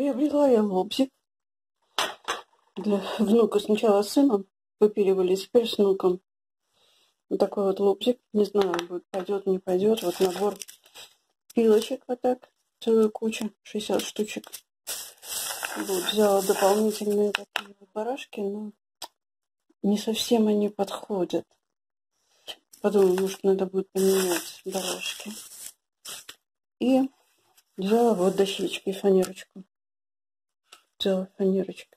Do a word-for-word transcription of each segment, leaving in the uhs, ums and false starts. Приобрела я лобзик для внука. Сначала с сыном выпиливали, теперь с внуком. Вот такой вот лобзик. Не знаю, будет, пойдет, не пойдет. Вот набор пилочек вот так. Целую кучу. шестьдесят штучек. Вот, взяла дополнительные такие барашки, но не совсем они подходят. Подумала, может, надо будет поменять барашки. И взяла вот дощечки и фанерочку. Взяла фанерочку.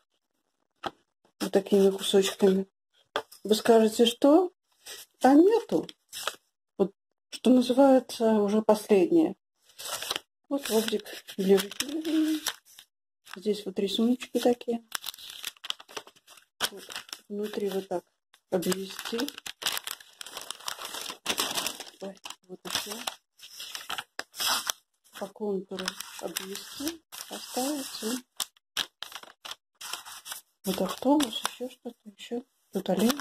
Вот такими кусочками. Вы скажете, что? А нету. Вот, что называется, уже последнее. Вот лобзик ближе к телевизору. Здесь вот рисуночки такие. Вот, внутри вот так обвести. Вот еще. По контуру обвести. Оставить. Вот автобус, еще что-то, еще. Тут олень.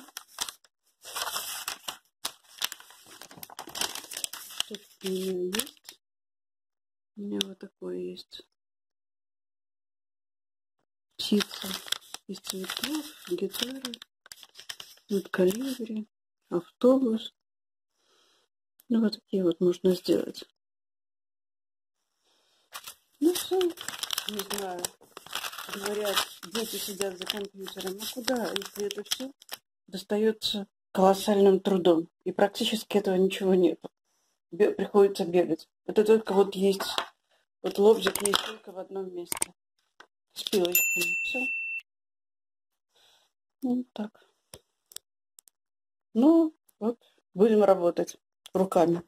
Тут у меня есть. У меня вот такое есть. Птица из цветов, гитара, вот калибри, автобус. Ну вот такие вот можно сделать. Ну все, не знаю. Говорят, дети сидят за компьютером. А куда, если это все достается колоссальным трудом? И практически этого ничего нет. Бе- приходится бегать. Это только вот есть. Вот лобзик есть только в одном месте. С пилочками. Все. Вот так. Ну, вот будем работать руками.